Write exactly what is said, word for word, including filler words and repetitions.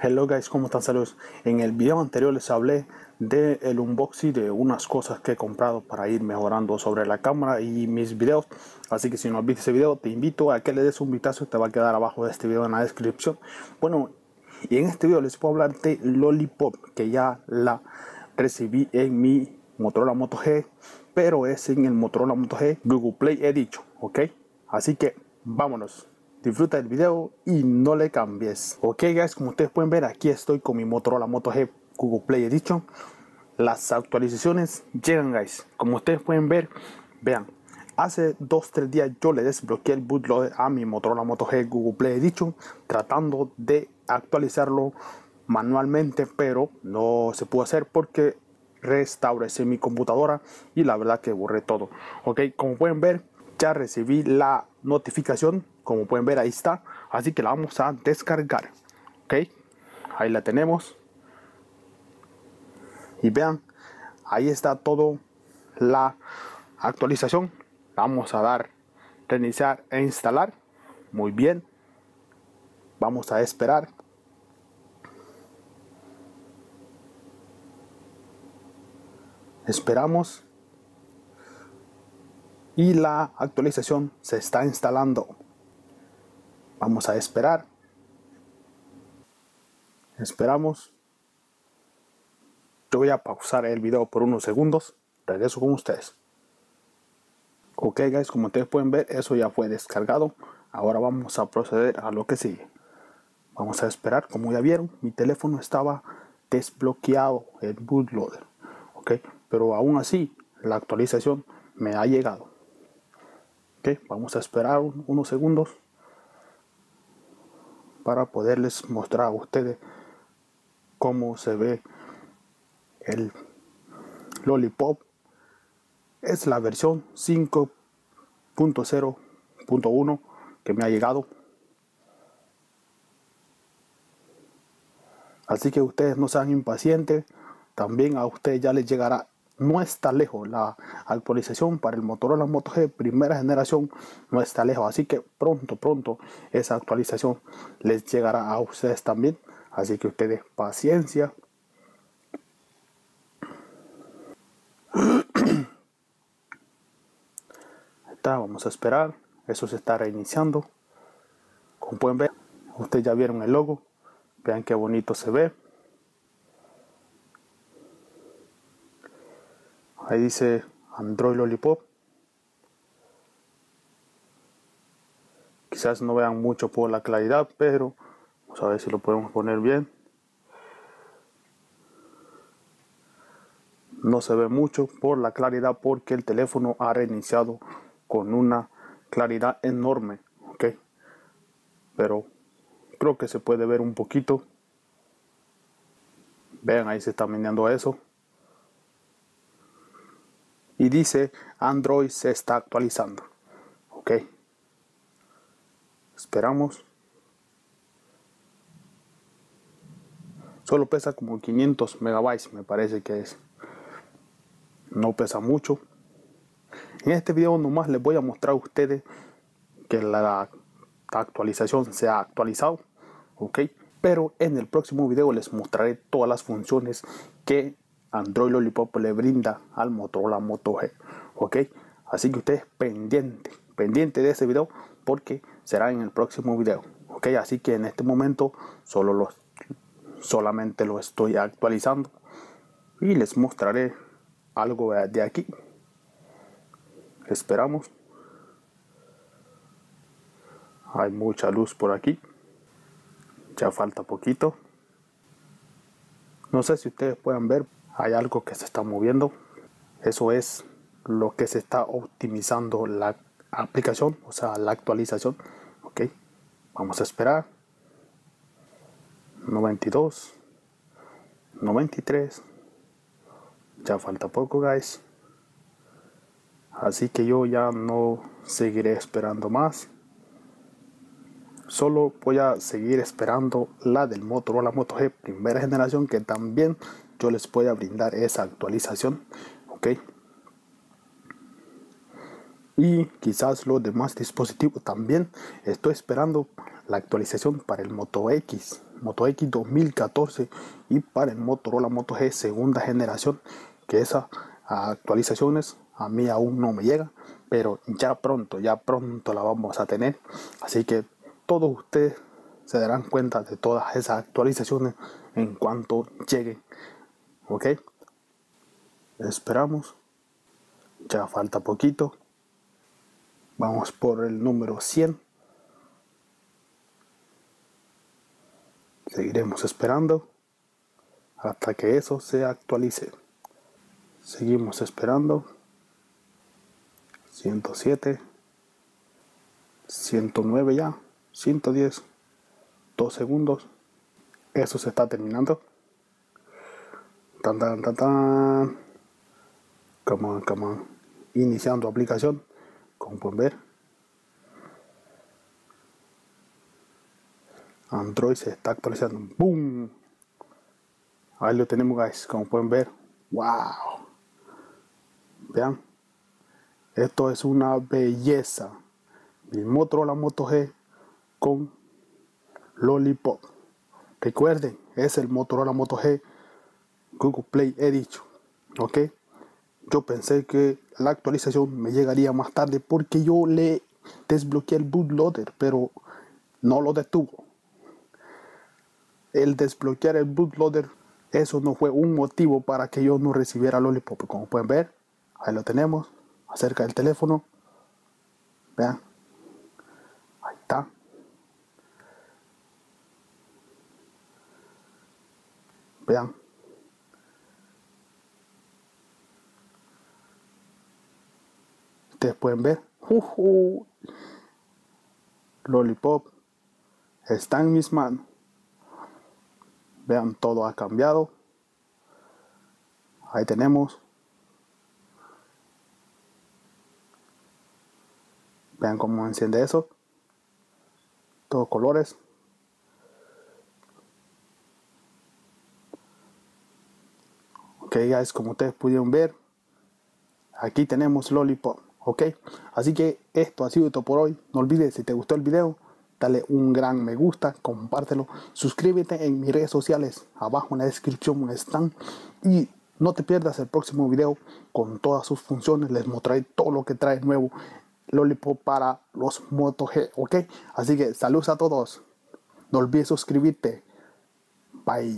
Hello guys, ¿cómo están? Saludos. En el video anterior les hablé del de unboxing de unas cosas que he comprado para ir mejorando sobre la cámara y mis videos. Así que si no has visto ese video, te invito a que le des un vistazo. Te va a quedar abajo de este video en la descripción. Bueno, y en este video les puedo hablar de Lollipop, que ya la recibí en mi Motorola Moto G, pero es en el Motorola Moto G Google Play Edition, ¿ok? Así que vámonos. Disfruta del video y no le cambies. Ok guys, como ustedes pueden ver, aquí estoy con mi Motorola Moto G Google Play Edition. Las actualizaciones llegan guys. Como ustedes pueden ver, vean, hace dos tres días yo le desbloqueé el bootloader a mi Motorola Moto G Google Play Edition, tratando de actualizarlo manualmente, pero no se pudo hacer porque restaurecé mi computadora y la verdad que borré todo. Ok, como pueden ver, ya recibí la notificación, como pueden ver ahí está, así que la vamos a descargar, ok, ahí la tenemos y vean, ahí está todo la actualización. Vamos a dar reiniciar e instalar, muy bien, vamos a esperar. Esperamos y la actualización se está instalando. Vamos a esperar. Esperamos. Yo voy a pausar el video por unos segundos. Regreso con ustedes. Ok guys, como ustedes pueden ver, eso ya fue descargado. Ahora vamos a proceder a lo que sigue. Vamos a esperar. Como ya vieron, mi teléfono estaba desbloqueado, el bootloader. Ok, pero aún así la actualización me ha llegado. Okay, vamos a esperar un, unos segundos para poderles mostrar a ustedes cómo se ve el Lollipop. Es la versión cinco punto cero punto uno que me ha llegado, así que ustedes no sean impacientes, también a ustedes ya les llegará. No está lejos la actualización para el Motorola Moto G primera generación, no está lejos, así que pronto pronto esa actualización les llegará a ustedes también, así que ustedes paciencia. Está, vamos a esperar, eso se está reiniciando, como pueden ver, ustedes ya vieron el logo, vean qué bonito se ve. Ahí dice Android Lollipop. Quizás no vean mucho por la claridad, pero vamos a ver si lo podemos poner bien. No se ve mucho por la claridad porque el teléfono ha reiniciado con una claridad enorme, ¿ok? Pero creo que se puede ver un poquito. Vean, ahí se está meneando eso. Y dice Android se está actualizando. Ok. Esperamos. Solo pesa como quinientos megabytes, me parece que es. No pesa mucho. En este video nomás les voy a mostrar a ustedes que la actualización se ha actualizado. Ok. Pero en el próximo video les mostraré todas las funciones que Android Lollipop le brinda al Motorola Moto G, ok, así que ustedes pendiente, pendiente de ese video porque será en el próximo video, ok, así que en este momento solo los, solamente lo estoy actualizando y les mostraré algo de aquí. Esperamos, hay mucha luz por aquí, ya falta poquito, no sé si ustedes pueden ver. Hay algo que se está moviendo, eso es lo que se está optimizando la aplicación, o sea la actualización, ok, vamos a esperar, noventa y dos, noventa y tres, ya falta poco guys, así que yo ya no seguiré esperando más, solo voy a seguir esperando la del Motorola Moto G primera generación que también yo les voy a brindar esa actualización, ok, y quizás los demás dispositivos también. Estoy esperando la actualización para el Moto X Moto X dos mil catorce y para el Motorola Moto G segunda generación, que esas actualizaciones a mí aún no me llegan, pero ya pronto, ya pronto la vamos a tener, así que todos ustedes se darán cuenta de todas esas actualizaciones en cuanto lleguen, ok. Esperamos, ya falta poquito, vamos por el número cien, seguiremos esperando hasta que eso se actualice, seguimos esperando, ciento siete, ciento nueve ya, ciento diez, dos segundos, eso se está terminando, tan tan tan tan, come on, come on, iniciando aplicación, como pueden ver, Android se está actualizando. ¡Boom! Ahí lo tenemos, guys, como pueden ver. ¡Wow! Vean, esto es una belleza. Mi Motorola Moto G con Lollipop. Recuerden, es el Motorola Moto G Google Play Edition, ¿ok? Yo pensé que la actualización me llegaría más tarde porque yo le desbloqueé el bootloader, pero no lo detuvo. El desbloquear el bootloader, eso no fue un motivo para que yo no recibiera Lollipop. Como pueden ver, ahí lo tenemos, acerca del teléfono, vean, ahí está. Vean, ustedes pueden ver, uh, uh. Lollipop está en mis manos. Vean, todo ha cambiado. Ahí tenemos. Vean cómo enciende eso. Todos colores. Ok, guys, como ustedes pudieron ver, aquí tenemos Lollipop. Ok, así que esto ha sido todo por hoy. No olvides, si te gustó el video, dale un gran me gusta, compártelo, suscríbete en mis redes sociales, abajo en la descripción están, y no te pierdas el próximo video con todas sus funciones. Les mostraré todo lo que trae nuevo Lollipop para los Moto G, ok. Así que saludos a todos, no olvides suscribirte, bye.